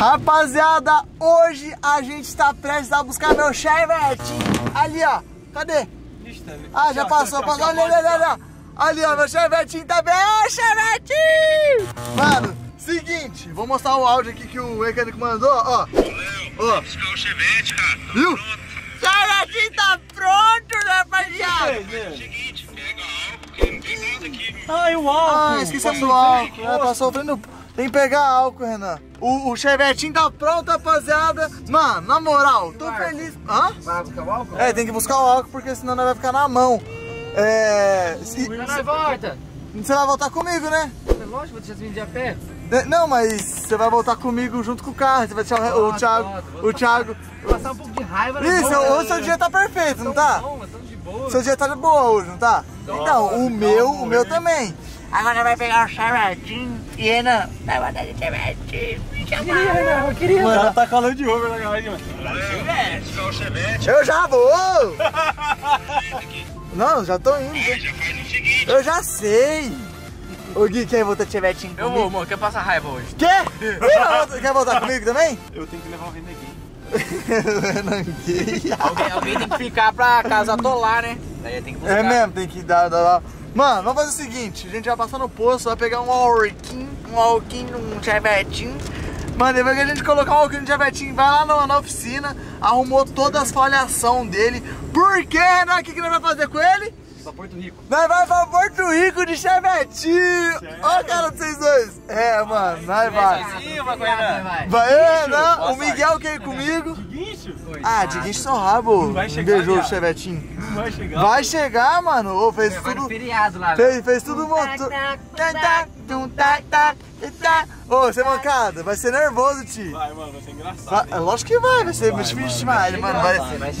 Rapaziada, hoje a gente tá prestes a buscar meu Chevetin. Ali, ó. Cadê? Ah, já passou. Passou. Olha, olha, olha. Ali, ó. Meu Chevetin tá bem. Ô, Chevetin! Mano, seguinte. Vou mostrar um áudio aqui que o mecânico mandou, ó. Ô, Léo, buscar o Chevetin, cara. Viu? Chevetin tá pronto, rapaziada. Seguinte, pega álcool, porque não tem nada aqui. Ai, o álcool. Ah, esqueci do álcool. Ela tá sofrendo... Tem que pegar álcool, Renan. O Chevetin tá pronto, rapaziada. Mano, na moral, tô feliz. Hã? Vai buscar o álcool? É, tem que buscar o álcool, porque senão nós vai ficar na mão. É... Você volta. Você vai voltar comigo, né? Lógico, vou deixar você vir de a pé. Não, mas você vai voltar comigo junto com o carro. Você vai deixar o Thiago... O Thiago... Vou passar um pouco de raiva. Isso, hoje seu dia tá perfeito, não tá? Não, mas tamo de boa. Seu dia tá de boa hoje, não tá? Então, o meu também. Agora vai pegar o Chevetin e Renan vai botar de Chevetin. Eu queria, mano. Ela tá calando de over na garagem, mano. Eu já vou! Não, já tô indo. Já faz o seguinte. Eu já sei. Ô Gui, quer voltar de Chevetin comigo? Eu vou, mano. Quer passar raiva hoje? Quer? Quer voltar comigo também? Eu tenho que levar um Renan gay. Alguém tem que ficar pra casa atolar, né? Daí tem que buscar. É mesmo, tem que dar. Mano, vamos fazer o seguinte, a gente vai passar no posto, vai pegar um alquinho, um Chevetin. Mano, depois que a gente colocar um alquinho no Chevetin, vai lá na oficina, arrumou todas as falhação dele. Por quê, Renan? O que que nós vamos fazer com ele? Pra Porto Rico. Nós vamos pra Porto Rico de Chevetin. Ó a cara de vocês dois. É, mano, nós vai. Vai, Renan, o Miguel que é comigo. De guincho? Ah, de guincho só rabo. Beijou o Chevetin. Vai chegar. Vai chegar, mano. Oh, fez tudo. Feriado lá, fez tudo motor. Ô, você é mancada, vai ser nervoso, tio. Vai, mano, vai ser engraçado. Vai, lógico que vai ser difícil demais, mano.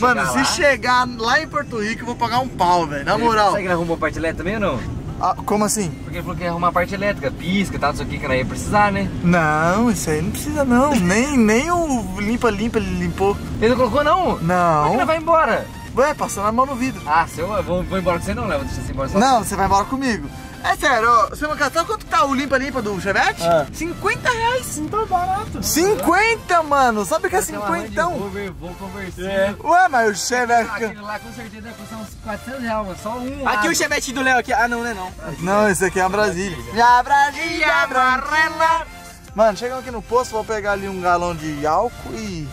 Mano, se chegar lá em Porto Rico, eu vou pagar um pau, velho. Na moral. Você que arrumou parte elétrica também ou não? Ah, como assim? Porque ele falou que ia arrumar a parte elétrica, pisca, tal, isso aqui que não ia precisar, né? Não, isso aí não precisa não. nem o limpa, ele limpou. Ele não colocou não? Não. Por que não vai embora? Ué, passando a mão no vidro. Ah, se eu vou embora com você não, né? Vou deixar você embora só. Não, você vai embora comigo. É sério, você não sabe quanto tá o limpa-limpa do Chevetin? É. 50 reais. Sim, tá barato. 50, mano. Sabe o que é 50? Vou conversar. É. Ué, mas o Chevetin... Aquele lá com certeza vai custar uns 400 reais, mano. Só um. Aqui o Chevetin do Léo aqui. Ah, não, né não. Não, esse aqui é a Brasília. A Brasília, amarela. Mano, chegamos aqui no posto, vou pegar ali um galão de álcool e...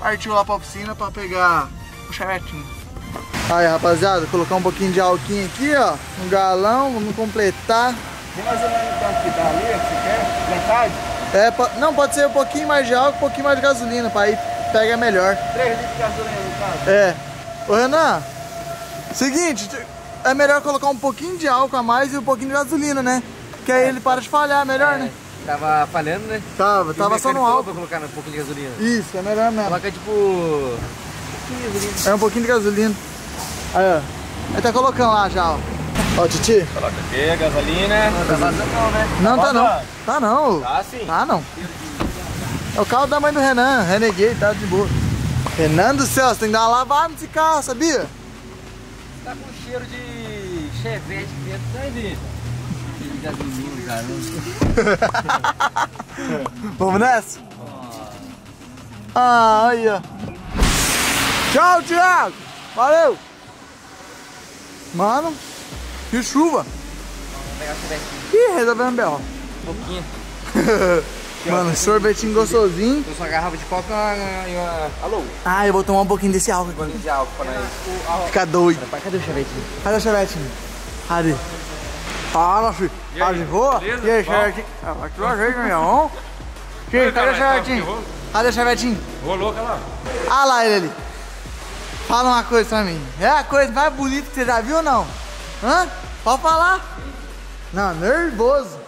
Partiu lá pra oficina pra pegar o Chevetin. Aí, rapaziada, colocar um pouquinho de alquinho aqui, ó. Um galão, vamos completar. Vem mais ou menos tanto que dá ali, você quer? Metade? É, não, pode ser um pouquinho mais de álcool, um pouquinho mais de gasolina, pra aí pega melhor. 3 litros de gasolina no caso? É. Ô, Renan, seguinte, é melhor colocar um pouquinho de álcool a mais e um pouquinho de gasolina, né? Que aí ele para de falhar, melhor, né? Tava falhando, né? Tava só no álcool. Pra colocar um pouquinho de gasolina. Isso, é melhor mesmo. Coloca, tipo, um pouquinho de gasolina. É, um pouquinho de gasolina. Aí, ó. Ele tá colocando lá já, ó. Ó, Titi. Coloca aqui a gasolina. Não tá vazando não, né? Não, tá não. Tá não. Tá sim. Tá não. É o carro da mãe do Renan. Renegade, tá de boa. Renan do céu, você tem que dar uma lavada nesse carro, sabia? Tá com cheiro de Chevette dentro da vida. Cheiro de gasolina, garoto. Vamos nessa? Ah, aí, ó. Tchau, Thiago. Valeu! Mano, que chuva! Vamos pegar o Chevetin. Ih, resolveu um belo. Pouquinho. Mano, sorvetinho gostosinho. Eu só garrafa de coca e uma... Alô? Ah, eu vou tomar um pouquinho desse álcool agora. De álcool pra nós. Fica doido. Cadê o Chevetin? Cadê o Chevetin? Cadê? Fala, filho. Tá de boa? E aí, Chevetin? Aqui eu achei, meu irmão. Cadê o Chevetin? Cadê o Chevetin? Rolou, cara. Ah lá, ele ali. Fala uma coisa pra mim. É a coisa mais bonita que você já viu ou não? Hã? Pode falar? Não, nervoso.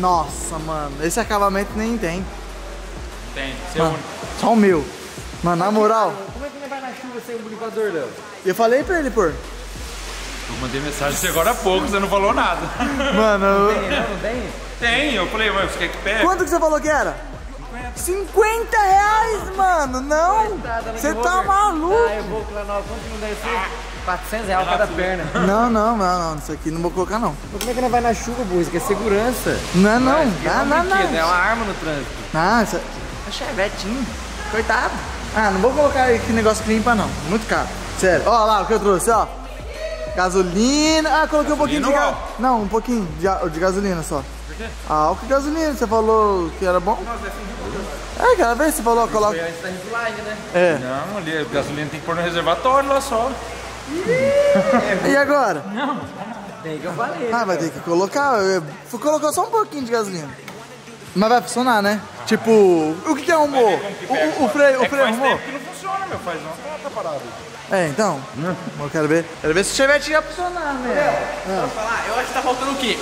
Nossa, mano. Esse acabamento nem tem. Tem, seu mano, único. Só o meu. Mano, na moral. Como é que ele vai na chuva sem um brincador, Léo? Eu falei pra ele, pô. Eu mandei mensagem pra você agora há pouco, você não falou nada. Mano, não tem? Tem, eu falei, mas você quer que pegue? Quanto que você falou que era? 50 reais, mano, não! Você tá maluco! Ah, eu vou lá no ponto não deve ser 400 reais cada perna. Não, isso aqui não vou colocar não. Mas como é que não vai na chuva, burro? Isso aqui é segurança. Não, é uma arma no trânsito. Ah, isso... A Chevetin, coitado. Ah, não vou colocar aqui negócio que limpa não, muito caro. Sério, ó lá o que eu trouxe, ó. Gasolina, ah, coloquei gasolina um pouquinho de gasolina. Não, um pouquinho de gasolina só. Por quê? Álcool e gasolina, você falou que era bom? É, aquela vez você falou, coloca... Foi antes da refline, né? É. Não, ali, gasolina tem que pôr no reservatório lá só. E agora? Não, tem que eu falei. Ah, vai ter que colocar, colocou só um pouquinho de gasolina. Mas vai funcionar, né? Ah, tipo, o que arrumou? O freio arrumou? Faz tempo que não funciona, meu, faz uma tá parado. É, então, eu quero ver. Quero ver se o Chevetin ia funcionar, velho. Né? Falar, eu acho que tá faltando o quê?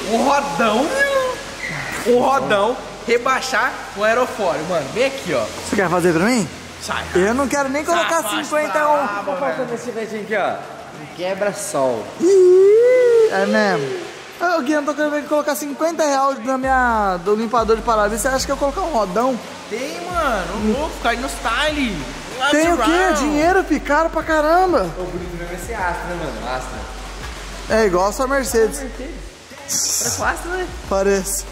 Um rodão, rebaixar o aerofólio, mano. Vem aqui, ó. Você quer fazer pra mim? Sai. Eu não quero nem colocar 50 Vou fazer esse Chevetin aqui, ó. Quebra-sol. É mesmo. Eu, Gui, não tô querendo colocar 50 reais na minha, do limpador de para-brisa. Você acha que eu vou colocar um rodão? Tem, mano. Louco, cai no style. Tem o quê? Dinheiro, caro pra caramba. O bonito mesmo é ser Astra, né, mano? Astra. É igual a sua Mercedes. Parece Astra, né? Parece.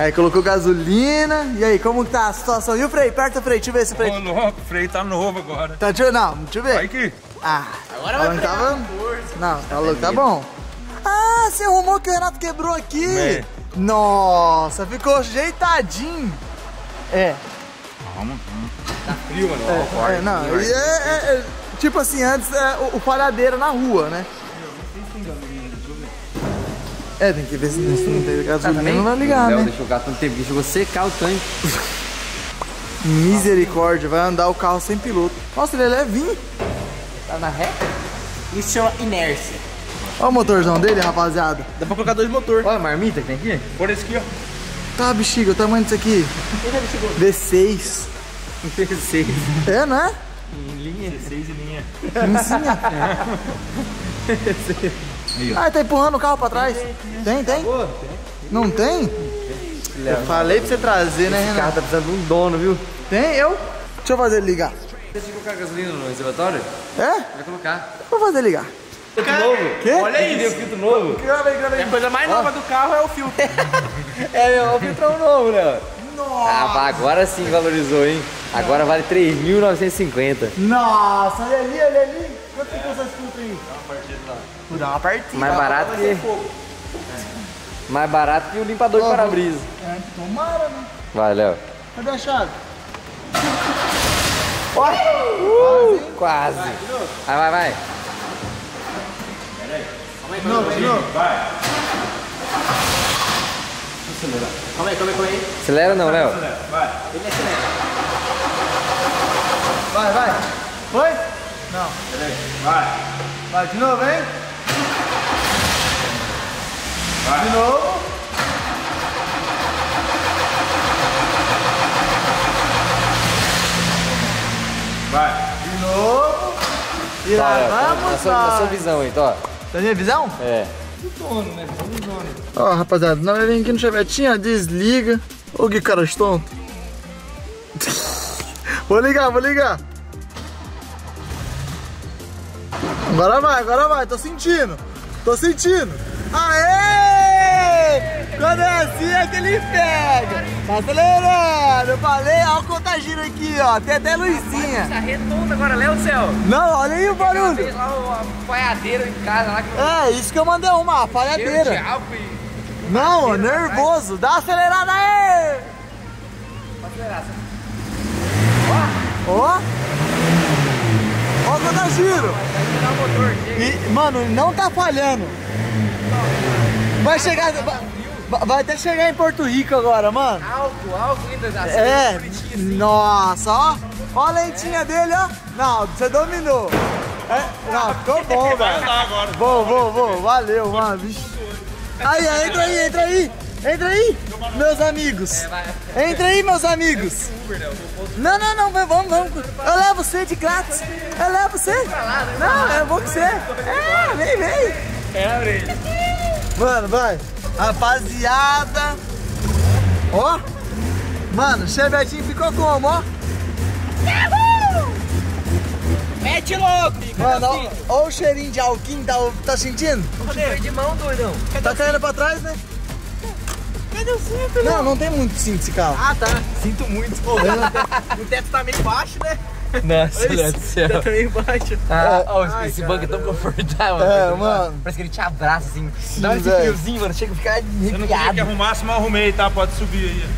Aí colocou gasolina. E aí, como que tá a situação? E o freio? Aperta o freio. Deixa eu ver esse freio. Ô, louco, o freio tá novo agora. Tá, não, deixa eu ver. Vai aqui. Ah, agora vai frear. Tava... Não, tá louco, tá bom. Ah, você arrumou que o Renato quebrou aqui. É. Nossa, ficou ajeitadinho. É. Calma, tá frio, mano. Tipo assim, antes o paradeiro na rua, né? É, tem que ver se não tem gasolina, não vai ligar, né? Deixou o gato um tempo que chegou a secar o tanque. Misericórdia, vai andar o carro sem piloto. Nossa, ele é levinho. Tá na reta? Isso chama inércia. Olha o motorzão dele, rapaziada. Dá pra colocar dois motores. Olha a marmita que tem aqui. Por esse aqui, ó. Tá, bexiga, o tamanho disso aqui. V6. V6. É, né? Em linha. V6 e linha. Linha. Ah, tá empurrando o carro pra trás. Tem? Não tem? Eu falei pra você trazer, né, Renan? Esse carro tá precisando de um dono, viu? Tem, eu? Deixa eu fazer ele ligar. Deixa eu colocar gasolina no reservatório? É? Vai colocar. Vou fazer ele ligar. Novo? Que? Olha aí, o filtro novo. A coisa mais nova do carro é o filtro. É o filtrão novo, né? Nossa. Ah, agora sim valorizou, hein? Agora vale 3.950. Nossa, olha ali. Quanto que custa esse filtro aí? Dá uma partida lá. Vou dar uma partida. Mais barato que o limpador de para-brisa. É, tomara, né? Vai, Léo. Cadê a chave? Quase. Vai. De novo. Vai. Acelera. Calma aí. Acelera não, Léo. Vai. Ele acelera. Vai. Foi? Não. Vai de novo, hein? Vai. De novo. Vai. De novo. E lá vamos lá. Na sua visão, então, ó. Da minha visão? É. Do dono, né? Ó, rapaziada, nós vem aqui no Chevetin, ó, desliga. Ô, que cara tonto. Vou ligar. Agora vai, tô sentindo. Aê! Quando é assim é que ele pega. Tá acelerando, eu falei, ó o contagiro aqui, ó, tem até luzinha. Tá redondo agora, Léo do céu. Não, olha aí o barulho. Tem lá uma falhadeira em casa. Lá que... É, isso que eu mandei arrumar, falhadeira. Não, nervoso, dá uma acelerada aí. Pode acelerar, Ó o contagiro. E, mano, não tá falhando. Vai até chegar em Porto Rico agora, mano. Alto, ainda assim. É, bonitinho assim. Nossa, ó a lentinha dele, ó. Não, você dominou. É, não, ficou bom, velho. Vou, valeu, mano, bicho. Aí, entra aí, meus amigos. Não, vamos. Eu levo você de grátis. Não, eu vou com você. É, vem. Mano, vai. Rapaziada, ó, mano, o Chevetin ficou como, ó? Mete louco, fica. Mano, ó o cheirinho de alquim, tá sentindo? Cheiro de mão, doidão. Tá caindo pra trás, né? prende o cinto, né? Não, não tem muito cinto esse carro. Ah, tá. Sinto muito. Pô, o teto tá meio baixo, né? Nossa, olha do céu. O teto tá meio baixo. Ah, ó, esse banco é tão confortável. É, mano. Parece que ele te abraça, assim. Sim, dá esse friozinho, mano. Chega a ficar arrepiado. Eu não queria que arrumasse, mas arrumei, tá? Pode subir aí.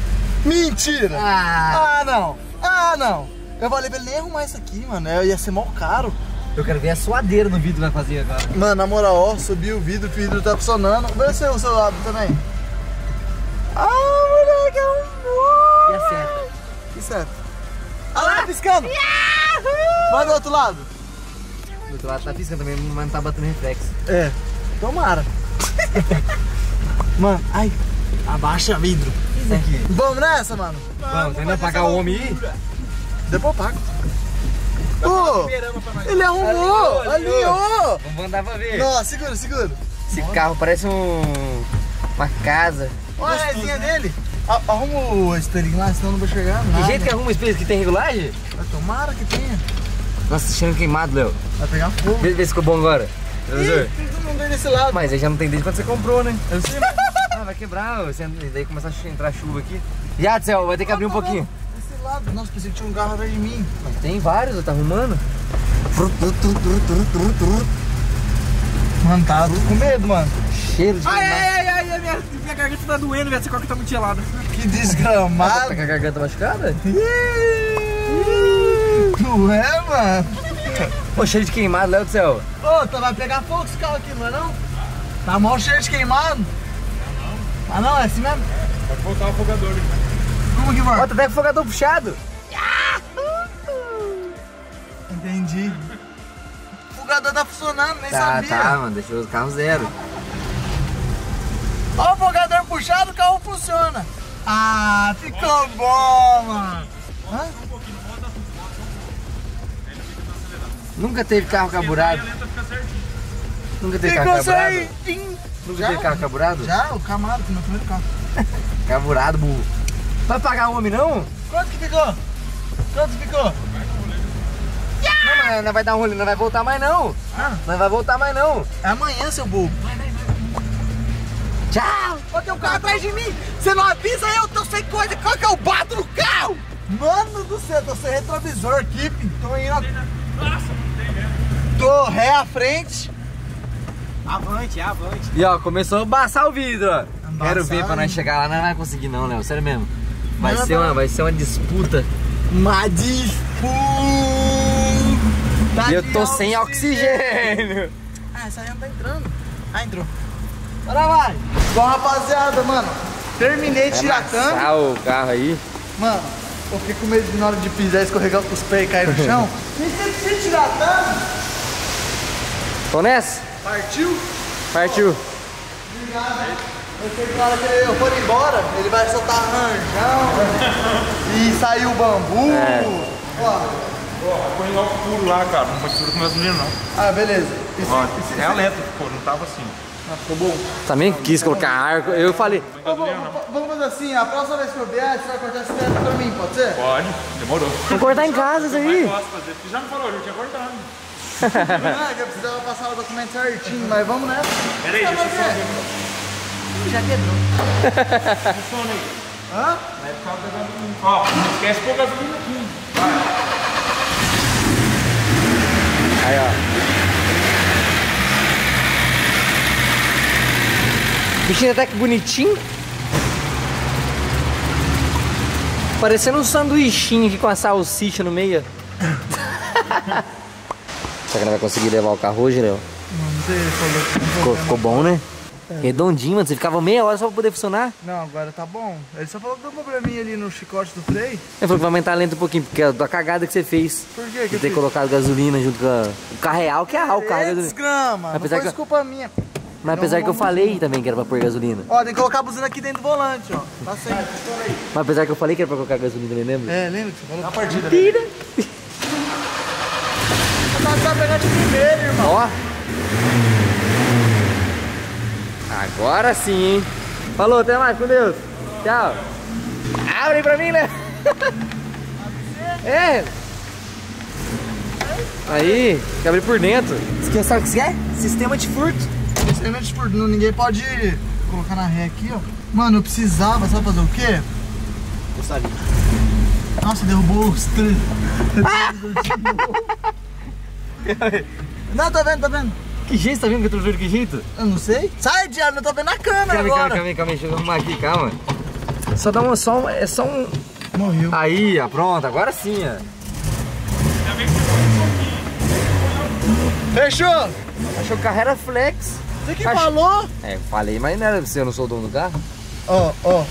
Mentira! Ah, não. Ah, não. Eu falei pra ele nem arrumar isso aqui, mano. Ia ser mó caro. Eu quero ver a suadeira no vidro vai fazer agora. Mano, na moral, ó, subi o vidro tá funcionando. Vê se é o seu lado também. Ah, moleque, arrumou! E a seta? Que seta? Ah, lá, tá piscando! Vai do outro lado. Do outro lado tá piscando também, mas não tá batendo reflexo. É, tomara. Mano, ai, abaixa vidro. Isso aqui. Vamos nessa, mano? Vamos, ainda pagar o homem aí? Depois eu pago. Pô, ele arrumou, alinhou. Vamos mandar pra ver. Nossa, segura, segura. Esse carro parece uma casa. Olha a resinha dele. Arruma o espelhinho lá, senão não vou chegar nada. Que jeito que arruma o espelho que tem regulagem? Tomara que tenha. Nossa, tá cheirando queimado, Léo. Vai pegar fogo. Vê se ficou bom agora. Ih, não veio desse lado. Mas aí já não tem desde quando você comprou, né? Eu sei, mas... Ah, vai quebrar, daí começa a entrar chuva aqui. Já, do céu, vai ter que abrir um pouquinho. Lado. Nossa, pensei que tinha um carro atrás de mim. Mas tem vários, eu tá arrumando. Mano, tá com medo, mano. Cheiro de... Ai, minha garganta tá doendo, velho. Essa coca tá muito gelada. Que desgramado. Tá com a garganta machucada? Não é, mano? Pô, cheiro de queimado, Léo do céu. Ô, tu vai pegar fogo esse carro aqui, não é não? Tá mal cheiro de queimado? Não. Ah, não? É assim mesmo? É, pode voltar o fogador ali, né? Como que vai? Ó, tá até com o fogador puxado. Entendi. O fogador tá funcionando, nem sabia. Tá, mano, deixou o carro zero. Ó, o fogador puxado, o carro funciona. Ah, ficou bom, mano. Hã? Nunca teve carro carburado. Nunca teve carro carburado. Nunca teve carro carburado? Já, o Camaro, que é o meu primeiro carro. Carburado, burro. Vai pagar o homem não? Quanto que ficou? Quanto ficou? Não, mas não vai dar um rolê, não vai voltar mais não. Ah. Não vai voltar mais não. É amanhã, seu bobo. Vai. Tchau! Olha, tem um carro atrás de mim. Você não avisa, eu tô sem coisa. Qual que eu bato no carro? Mano do céu, tô sem retrovisor aqui, tô indo. Nossa, não tem ré. Tô ré à frente. Avante, avante. E ó, começou a baçar o vidro, ó. Quero ver pra nós chegar lá, não vai conseguir não, Léo. Sério mesmo. Vai ser uma disputa. Uma disputa. E eu tô sem oxigênio. Ah, essa aí não tá entrando. Ah, entrou. Bora, vai. Bom, rapaziada, mano, terminei de tirar tanto. Ah, o carro aí. Mano, eu fiquei com medo de na hora de pisar, escorregar os pés e cair no chão. Tem que tirar tanto. Tô nessa? Partiu? Partiu. Obrigado. Aquele cara que eu for embora, ele vai soltar ranjão e sair o bambu. É. Ó, corri lá o furo lá, cara. Não pode furo com meus meninos, não. Ah, beleza. Isso é elétrico, pô. Não tava assim. Ah, ficou bom. Também quis colocar arco. Eu falei... Vamos fazer assim, a próxima vez que eu vier, você vai cortar esse teto pra mim, pode ser? Pode. Demorou. Vou cortar em casa isso aí. Eu posso fazer, porque já me falou, eu tinha cortado. Eu precisava passar o documento certinho, mas vamos nessa. Peraí, deixa eu fazer. Já quebrou. Funciona aí. Hã? Vai ficar pegando. Ó, não esquece pôr gasolina aqui. Vai. Aí, ó. Bichinho até que bonitinho. Parecendo um sanduichinho aqui com a salsicha no meio. Será que não vai conseguir levar o carro hoje, Léo? Não sei, ficou bom, né? Redondinho, mano. Você ficava meia hora só pra poder funcionar? Não, agora tá bom. Ele só falou que deu um probleminha ali no chicote do freio. Ele falou que vai aumentar a lenta um pouquinho, porque é da cagada que você fez. Por quê? De ter colocado gasolina junto com a... O carro real que é real, o carro é gasolina. Desgrama, não foi desculpa minha. Mas apesar que eu falei também que era pra pôr gasolina. Ó, tem que colocar a buzina aqui dentro do volante, ó. Tá certo. Aí. Mas apesar que eu falei que era pra colocar gasolina, lembra? É, lembra que você falou? Na partida. Tira! Eu tava pegando de primeiro, irmão. Ó. Agora sim, hein? Falou, até mais, com Deus. Tchau. Abre pra mim, né? É. Aí, tem que abrir por dentro. Sabe o que você quer? Sistema de furto. Sistema de furto. Ninguém pode colocar na ré aqui, ó. Mano, eu precisava, sabe fazer o quê? Gostaria. Nossa, derrubou os três. Não, tá vendo, tá vendo? Que jeito, tá vendo que eu tô juro que jeito? Eu não sei. Sai, Diário, eu tô vendo na câmera agora. Calma aí, deixa eu arrumar aqui, calma. Só dá uma, só um... Morreu. Aí, ó, pronto, agora sim, ó. Fechou! Achou que o carro era flex. Você que falou? É, falei, mas não era você, eu não sou o dono do carro. Ó, ó.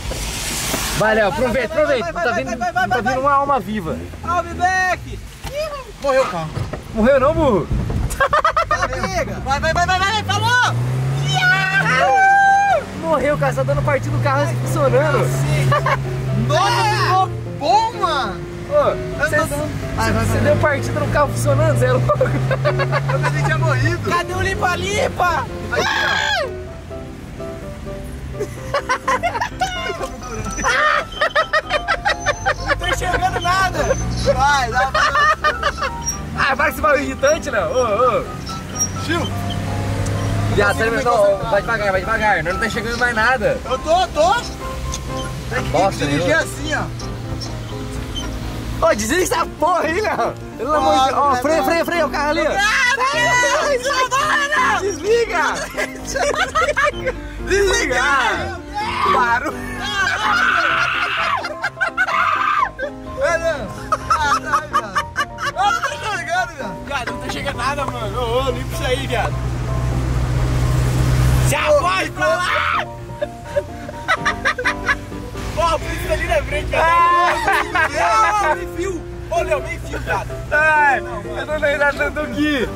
Vai, Léo, aproveita, aproveita. Tá vindo uma alma viva. Alvibeck! Morreu o carro. Morreu não, burro? Vai, falou! Morreu, cara, tá dando partida do carro funcionando. Nossa, ficou bom, mano! Você deu partida no carro funcionando, Zé Louco? Eu pensei que tinha morrido. Cadê o limpa-limpa? Não tô enxergando nada. Vai, dá pra... Ah, para que você fala irritante, não? Chiu. Viado, vai devagar, não tá enxergando mais nada. Eu tô. Tem que dirigir assim, ó. Ô, oh, desliga essa porra aí, Léo! Pelo amor de Deus! Ó, freia o carro ali! Ah, desliga! Desliga! Paro! Não tá chegando, viado! Viado, não tá chegando nada, mano! Limpa isso aí, viado! Se aposta lá! Ó, o príncipe ali na frente, velho. Nem fio. Ô, Léo, nem fio, cara. Ai, eu não lembro nada do Gui.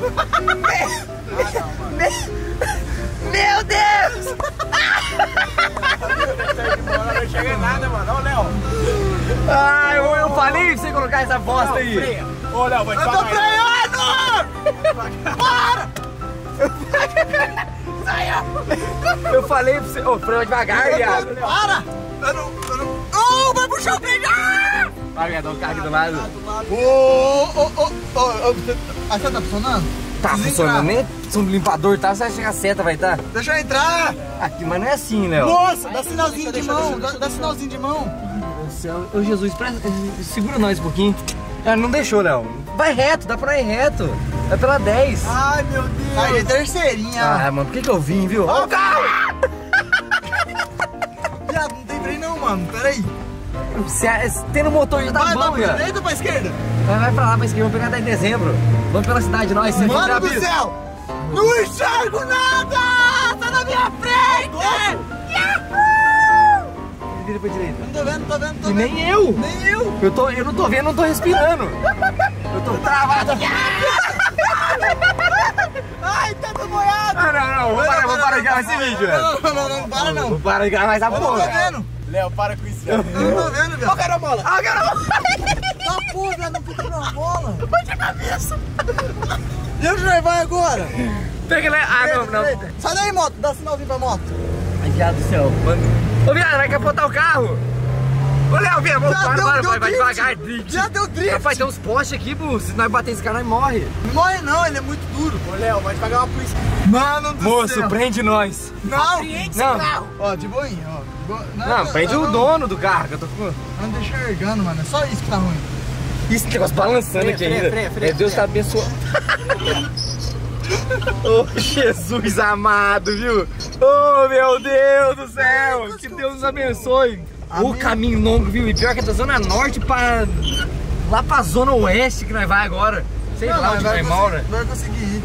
Meu Deus! Não chega nada, mano. Ô, Léo. Ai, eu falei pra você colocar essa bosta aí. Ô, Léo, vai te falar. Eu tô freando! Para! Saiu! Eu falei pra você. Ô, freia devagar, viado. Para! Oh, vai puxar o freio! Vai, viado, o carro aqui do lado. A seta tá funcionando? Tá funcionando, nem se um limpador tá, você vai chegar a seta, vai tá? Deixa eu entrar! Aqui, mas não é assim, Léo. Nossa, dá sinalzinho de mão, dá sinalzinho de mão. Ô Jesus, segura nós um pouquinho. Ah, não deixou, Léo. Vai reto, dá pra ir reto. É pela 10. Ai, meu Deus. Ai, é terceirinha. Ah, mano, por que eu vim, viu? Ó o carro! Mano, peraí. Tendo motor já tá bom, velho. Vai pra direita ou pra esquerda? Vai pra lá, pra esquerda. Vamos pegar até em dezembro. Vamos pela cidade, nós. Mano do céu! Não enxergo nada! Tá na minha frente! Yahoo! Vira pra direita. Não tô vendo, tô vendo. E nem eu! Nem eu! Eu não tô vendo, não tô respirando. Eu tô travado. Ai, tá tudo boiado. Não, vou parar de gravar esse vídeo, velho. Não, para não. Vou parar de gravar essa porra. Eu tô vendo. Léo, para com isso, Léo. Eu não tô vendo, velho. Ó, carambola. Ó, carambola. Tá porra, velho. Não puta na bola. Bate a cabeça. E onde nós vai agora? Pega lá. Ah, não. Sai daí, moto. Dá sinalzinho pra moto. Ai, viado do céu. Ô, viado, vai capotar o carro. Ô, Léo, viado, vai devagar. Já deu drift. Vai ter uns postes aqui, pô. Se nós bater esse cara, nós morre. Não morre não, ele é muito duro. Ô, Léo, vai devagar uma polícia. Mano do céu. Moço, prende nós. Não. Apriende esse carro. Ó, de boinha, ó. Não, prende o dono do carro, que eu tô com... Não tô enxergando, mano, é só isso que tá ruim. Isso, negócio balançando aqui ainda. Freia, Deus tá abençoando. Ô, Jesus amado, viu? Ô, meu Deus do céu, que Deus nos abençoe. O caminho longo, viu? E pior que é da Zona Norte pra... Lá pra Zona Oeste que nós vai agora. Sei lá onde vai mal, né? Não vai conseguir ir.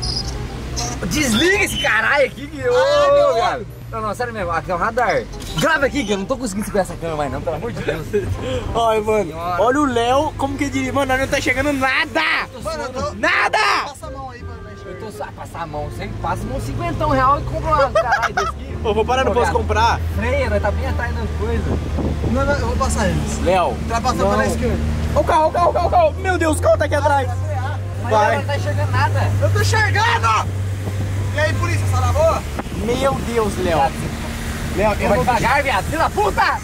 Desliga esse caralho aqui, que... Ô, cara. Não, sério mesmo, aqui é o radar. Grava aqui, que eu não tô conseguindo segurar essa câmera mais não, pelo amor de Deus. Olha, mano, olha o Léo, como que ele diria? Mano, não tá chegando nada! Mano, nada! Passa a mão aí, mano. Eu tô só... Passar a mão, sempre passa a mão, R$50 e compra uma caralho desse aqui. Ô, vou parar, não posso comprar. Freia, nós tá bem atrás das coisas. Não, eu vou passar eles. Léo. Ultrapassando pela esquerda. O carro. Meu Deus, o carro tá aqui atrás. Vai. Não tá enxergando nada. Eu tô enxergando! E aí, polícia, essa lavou? Meu Deus, Léo, vai devagar, viado, filho da puta!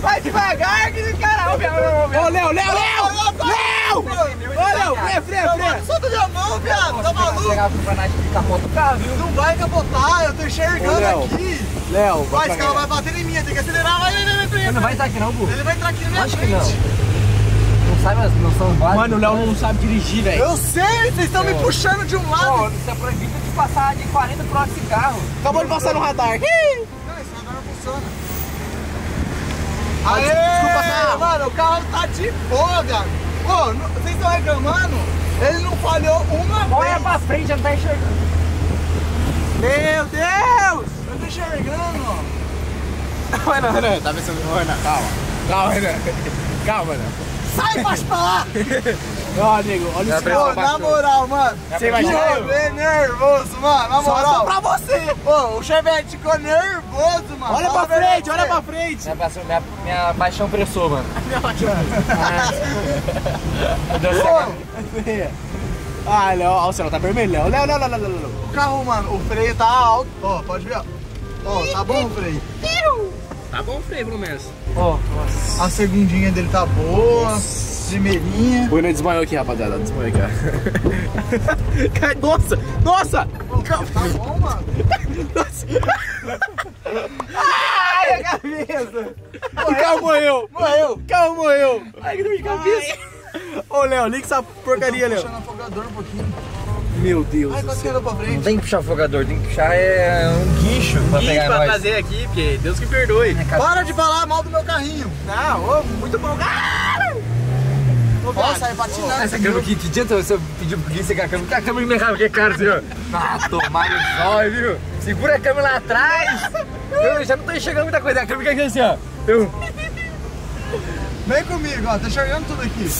Vai devagar, que cara! Ô, Léo! Ô, Léo! Freia, freia! Solta minha mão, viado! Tá maluco? pegar a frenagem de capota o carro, viu? Não vai capotar, eu tô enxergando. Ô, Léo, aqui. Léo, vai, esse carro vai bater em mim, tem que acelerar, vai. Ele não vai entrar aqui não, burro. Ele vai entrar aqui na minha frente. Acho que não. Sabe as noções básicas? Mano, o Léo não sabe dirigir, velho. Eu sei, vocês estão me puxando de um lado. Pô, você é proibido de passar de 40 por hora esse carro. Acabou de passar no radar. Não, esse radar não funciona. Aê, desculpa, cara. Mano, o carro tá de foda. Pô, não, vocês estão reclamando? Ele não falhou uma vez. Olha pra frente, ele não tá enxergando. Meu Deus! Eu tô enxergando. Renan, Renan, tá pensando. Renan, calma. Calma, Renan. Calma, Renan. Sai, baixo pra lá! Não, amigo, olha isso. Pô, na moral, mano. Você imagina? Eu fiquei nervoso, mano. Na moral. Só pra você. Pô, o Chevetin ficou nervoso, mano. Olha pra frente, olha pra frente. Minha paixão pressou, mano. Minha paixão. Ah, Léo, olha o céu, tá vermelhão. Léo, Léo, Léo, Léo, Léo. O carro, mano, o freio tá alto. Ó, pode ver, ó. Ó, tá bom o freio. Tá bom o freio, pelo menos. Ó, a segundinha dele tá boa, primeirinha. O Renan desmaiou aqui, rapaziada. Desmaiou aqui, ó. Nossa, nossa! Pô, tá bom, mano? Nossa! Ai, a cabeça! O carro morreu! Morreu! O carro morreu! Ai, que dor de cabeça! Ô, Léo, liga essa porcaria, Léo. Puxando o afogador um pouquinho. Meu Deus. Ai, pra frente. Não tem que puxar o fogador, tem que puxar um guincho pra pegar pra nós. Trazer aqui, porque Deus que perdoe. Para de falar mal do meu carrinho. Não, oh, muito bom. Nossa, é patinando. Essa câmera aqui, que adianta você pedir pro guincho pegar a câmera? Porque a câmera me errava, que é caro, senhor. Ah, tomar o sol, viu? Segura a câmera lá atrás. Eu já não tô enxergando muita coisa. A câmera fica aqui assim, ó. Vem comigo, ó. Tá enxergando tudo aqui.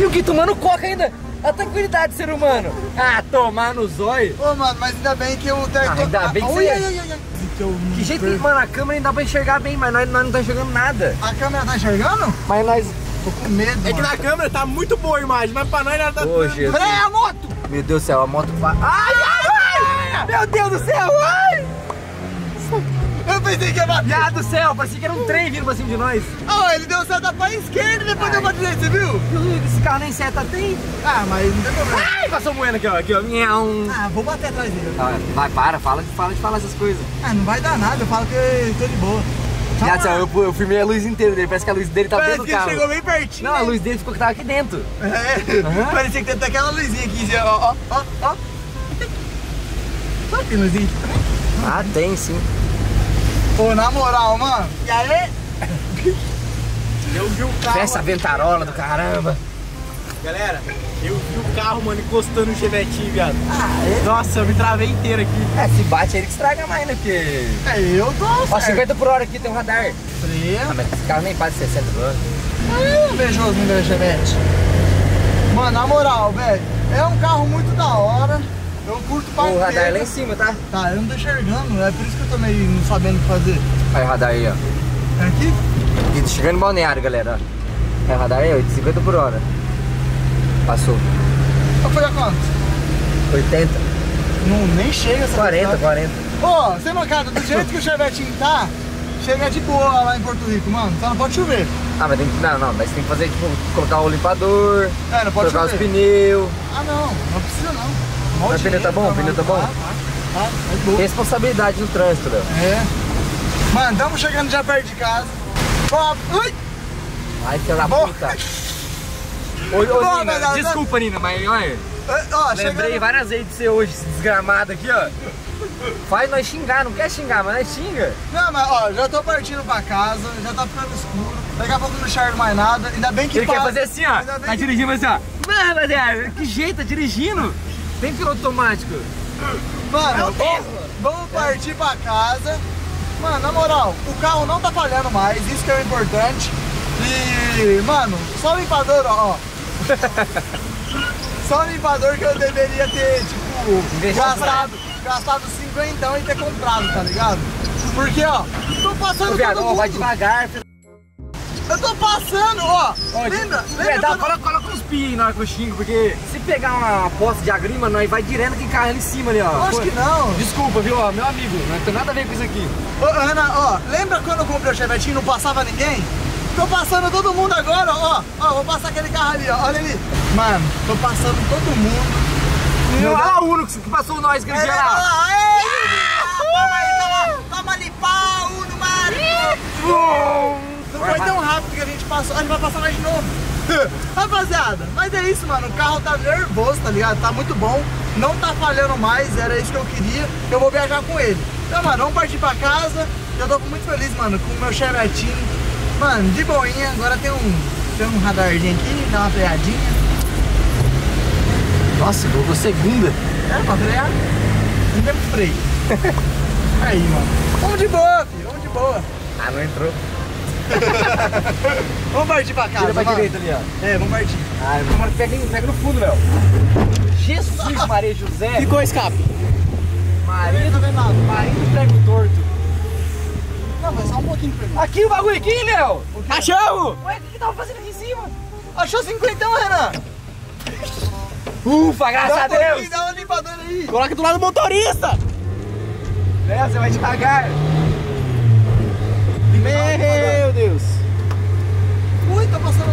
E o Gui tomando coca ainda. A tranquilidade, ser humano. Ah, tomar no zóio. Ô, mano, mas ainda bem que eu... Ainda bem que você... Que jeito que... Mano, a câmera ainda dá pra enxergar bem, mas nós não tá enxergando nada. A câmera tá enxergando? Mas nós... Tô com medo, é, mano. Que na câmera tá muito boa a imagem, mas pra nós ela tá... Ô, Jesus. Freia a moto! Meu Deus do céu, a moto... Ai, ai, ai! Meu Deus do céu, ai! Eu pensei que ia bater. Ah, do céu, parecia que era um trem vindo pra cima de nós. Ah, ele deu seta pra esquerda e depois deu pra direita, você viu? Esse carro nem seta tem. Ah, mas não tem problema. Ai, passou moendo aqui, ó. Aqui, ó. Ah, vou bater atrás dele. Vai, para, fala essas coisas. Ah, não vai dar nada, eu falo que eu tô de boa. Eu filmei a luz inteira dele, parece que a luz dele tá dentro do carro. Parece que ele chegou bem pertinho. Não, a luz dele ficou que tava aqui dentro. É, parecia que tem até aquela luzinha aqui, ó, ó, ó. Sabe que luzinha? Ah, tem sim. Pô, na moral, mano. E aí? Eu vi o carro. Essa ventarola do caramba. Galera, eu vi o carro, mano, encostando no Chevetin, viado. Ah, é? Nossa, eu me travei inteiro aqui. É, se bate ele que estraga mais, né? Porque... É, eu tô... Ó, 50 por hora aqui, tem um radar. Freia. Ah, mas esse carro nem passa 60 por hora. Eu não vejo os números do Chevetin. Mano, na moral, velho, é um carro muito da hora. Eu curto pra o radar lá em cima, tá? Tá, eu não tô enxergando, é por isso que eu tô meio não sabendo o que fazer. Olha o radar aí, ó. É aqui? E tô chegando em Balneário, galera, ó. É o radar aí, 8,50 por hora. Passou. Qual foi a quanto? 80. Não, nem chega essa 40. Pô, sem mancada, do jeito que o Chevetin tá, chega de boa lá em Porto Rico, mano. Só não pode chover. Ah, mas tem que... Não, mas tem que fazer, tipo, colocar o limpador. É, não pode trocar chover. Trocar os pneus. Ah, não. Não precisa, não. A pneu tá bom? A pneu tá bom? Tá. Responsabilidade no trânsito, Léo. É. Mano, estamos chegando já perto de casa. Ui! Ai, filha da puta. Ô, Nina, desculpa, Nina, mas olha. Ó, lembrei várias vezes de você hoje, esse desgramado aqui, ó. Faz nós xingar, não quer xingar, mas nós xinga. Não, mas ó, já tô partindo pra casa, já tá ficando escuro. Daqui a pouco não enxergo mais nada. Ainda bem que ele quer fazer assim, ó. Tá dirigindo assim, ó. Mano, rapaziada, que jeito, tá dirigindo? Tem piloto automático. Mano, vamos partir pra casa. Mano, na moral, o carro não tá falhando mais, isso que é o importante. E, mano, só o limpador, ó. Só o limpador que eu deveria ter, tipo, gastado 50 e ter comprado, tá ligado? Porque, ó, tô passando todo mundo. Vai devagar, filho. Eu tô passando, ó. Lembra quando... Coloca uns pios aí na hora que eu xingo, porque se pegar uma poça de agrima, nós vai direto que carro ali em cima ali, ó. Eu acho que não. Desculpa, viu, ó, meu amigo, não tem nada a ver com isso aqui. Ô, Ana, ó, lembra quando eu comprei o Chevetin e não passava ninguém? Tô passando todo mundo agora, ó. Ó, vou passar aquele carro ali, ó, olha ali. Mano, tô passando todo mundo. Ah, o Uno que passou nós, que toma ali, pau no Mario! Não foi tão rápido que a gente passou, a gente vai passar mais de novo. Rapaziada, mas é isso, mano. O carro tá nervoso, tá ligado? Tá muito bom, não tá falhando mais, era isso que eu queria. Eu vou viajar com ele. Então, mano, vamos partir pra casa. Eu tô muito feliz, mano, com o meu Chevetin. Mano, de boinha. Agora tem um radarzinho aqui, dá uma freadinha. Nossa, vou segunda. É, pra frear. Não tem freio. Aí, mano. Vamos de boa, filho. Vamos de boa. Ah, não entrou. Vamos partir pra casa. Tira pra direita ali, ó. É, vamos partir. Ah, vamos pega no fundo, Léo. Jesus, Maria José. Ficou escape. Maria, tá vendo nada? Maria do prego torto. Não, vai só um pouquinho pra mim. Aqui o bagulho aqui, Léo. Achamos! Ué, o que tava fazendo aqui em cima? Achou 50, Renan? Ufa, graças a Deus! Dá uma limpadora aí! Coloca do lado do motorista! É, você vai devagar! Meu Deus! Ui, tá passando...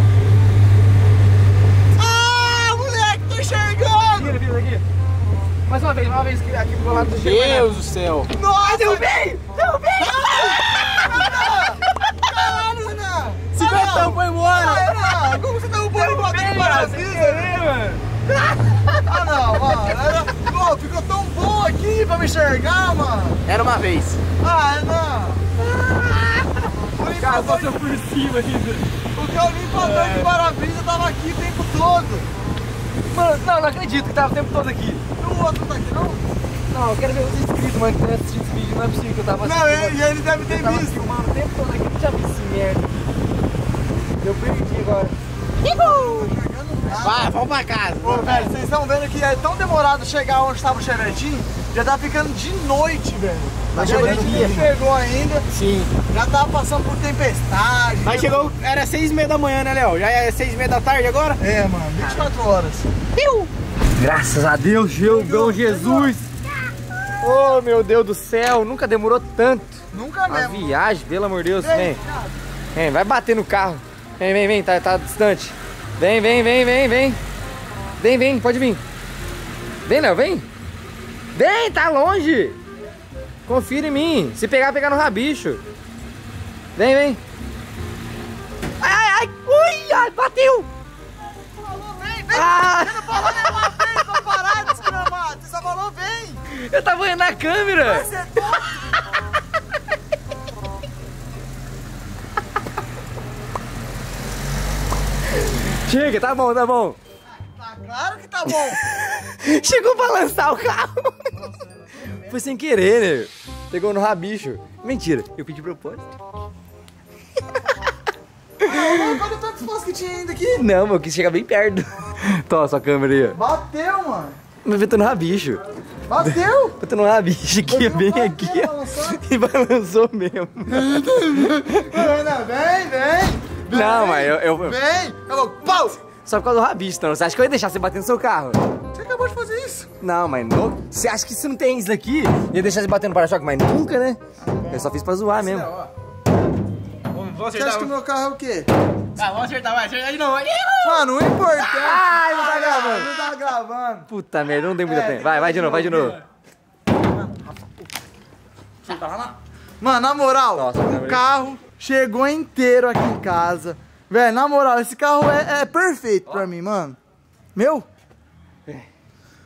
Ah, moleque, tô enxergando! Vira aqui! Mais uma vez, aqui pro lado do Deus cheiro. Deus do céu! Nossa, deu bem! Caralho, Renan! 50 foi embora! Ah, Renan, como você tá roubando o botão do Brasil, mano? Ah não, mano, pô, ficou tão bom aqui pra me enxergar, mano. Era uma vez. Ah, não. O carro passou por cima ainda. O carro limpador de para-brisa tava aqui o tempo todo. Mano, não acredito que tava o tempo todo aqui. E o outro tá aqui, não? Não, eu quero ver os inscritos, mano, que tem assistido esse vídeo, não é possível que eu tava assistindo. Não, ele deve ter visto. Eu tava filmando o tempo todo aqui, não tinha visto esse merda. Eu perdi agora. Uhul! Vai, vamos pra casa. Ô, velho, vocês estão vendo que é tão demorado chegar onde estava o Chevetin, já tá ficando de noite, velho. Mas a gente não pegou ainda. Sim. Já tava passando por tempestade. Mas chegou, era 6h30 da manhã, né, Léo? Já é 6h30 da tarde agora? É, mano, 24 horas. Piu! Graças a Deus, Deus Jesus. Ô, oh, meu Deus do céu, nunca demorou tanto. Nunca mesmo. A viagem, pelo amor de Deus, vem. Vai bater no carro. Vem, tá distante. Vem, pode vir. Vem, Léo, vem. Vem, tá longe. Confira em mim. Se pegar, pegar no rabicho. Vem. Ai. Ui, ai, bateu. Vem. Ah. Você não falou nenhuma vez pra parar de desgramar. Você só falou, vem. Eu tava olhando na câmera. Você é tonto. Chega, tá bom. Tá claro que tá bom. Chegou pra lançar o carro. Nossa, foi sem querer, né? Pegou no rabicho. Mentira, eu pedi propósito. Olha o tanto de espaço que tinha ainda aqui. Não, meu, eu quis chegar bem perto. Toma sua câmera aí. Bateu, mano. Mas eu tô no rabicho. Bateu! Eu tô no rabicho aqui, bem aqui. E balançou mesmo. Vem. Não, mas eu... Vem! Acabou! Pau! Só por causa do rabicho, então. Você acha que eu ia deixar você bater no seu carro? Você acabou de fazer isso. Não, mas não... Você acha que se não tem isso daqui, ia deixar você bater no para-choque? Mas nunca, né? Eu só fiz pra zoar mesmo. Você acha que o meu carro é o quê? Ah, vamos acertar, vai. Acerta de novo. Mano, o importante... Ai, não tá gravando. Não tá gravando. Puta merda, não deu muito tempo. Vai de novo. Mano, na moral, o carro... Chegou inteiro aqui em casa. Velho, na moral, esse carro é perfeito pra mim, mano.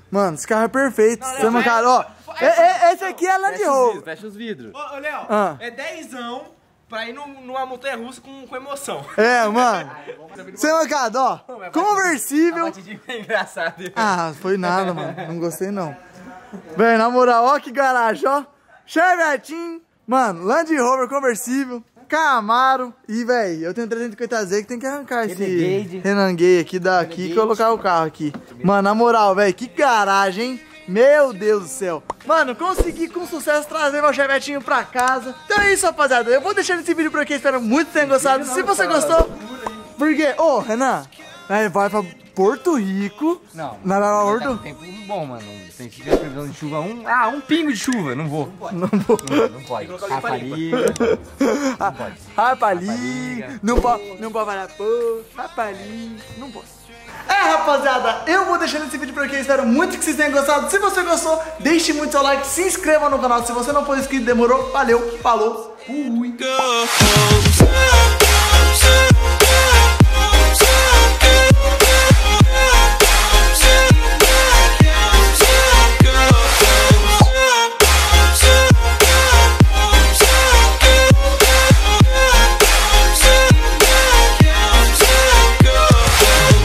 Mano, esse carro é perfeito. Não, Léo, cara, ó. Esse aqui é Land Rover. Fecha os vidros. Ô, Léo, é dezão pra ir numa montanha russa com emoção. É, mano. Sem mancada, ó. Conversível. A batidinha foi engraçada. Ah, foi nada, mano. Não gostei, não. Velho, na moral, ó que garagem, ó. Chevetin. Mano, Land Rover conversível. Camaro e, velho, eu tenho 350z que tem que arrancar esse Renangay aqui daqui e colocar o carro aqui. Mano, na moral, velho, que garagem, hein? Meu Deus do céu. Mano, consegui com sucesso trazer meu Chevetinho pra casa. Então é isso, rapaziada. Eu vou deixando esse vídeo por aqui. Espero muito que tenham gostado. Se você gostou, porque... Ô, Renan, vai pra Porto Rico. Não, Porto... Tá tempo bom, mano. Se a gente tiver previsão de chuva, um pingo de chuva. Não pode. Rapali. Não pode. Não pode parar. Rapali. Não pode. É, rapaz. rapaziada, eu vou deixando esse vídeo por aqui. Espero muito que vocês tenham gostado. Se você gostou, deixe muito seu like, se inscreva no canal. Se você não for inscrito, demorou? Valeu, falou, fui.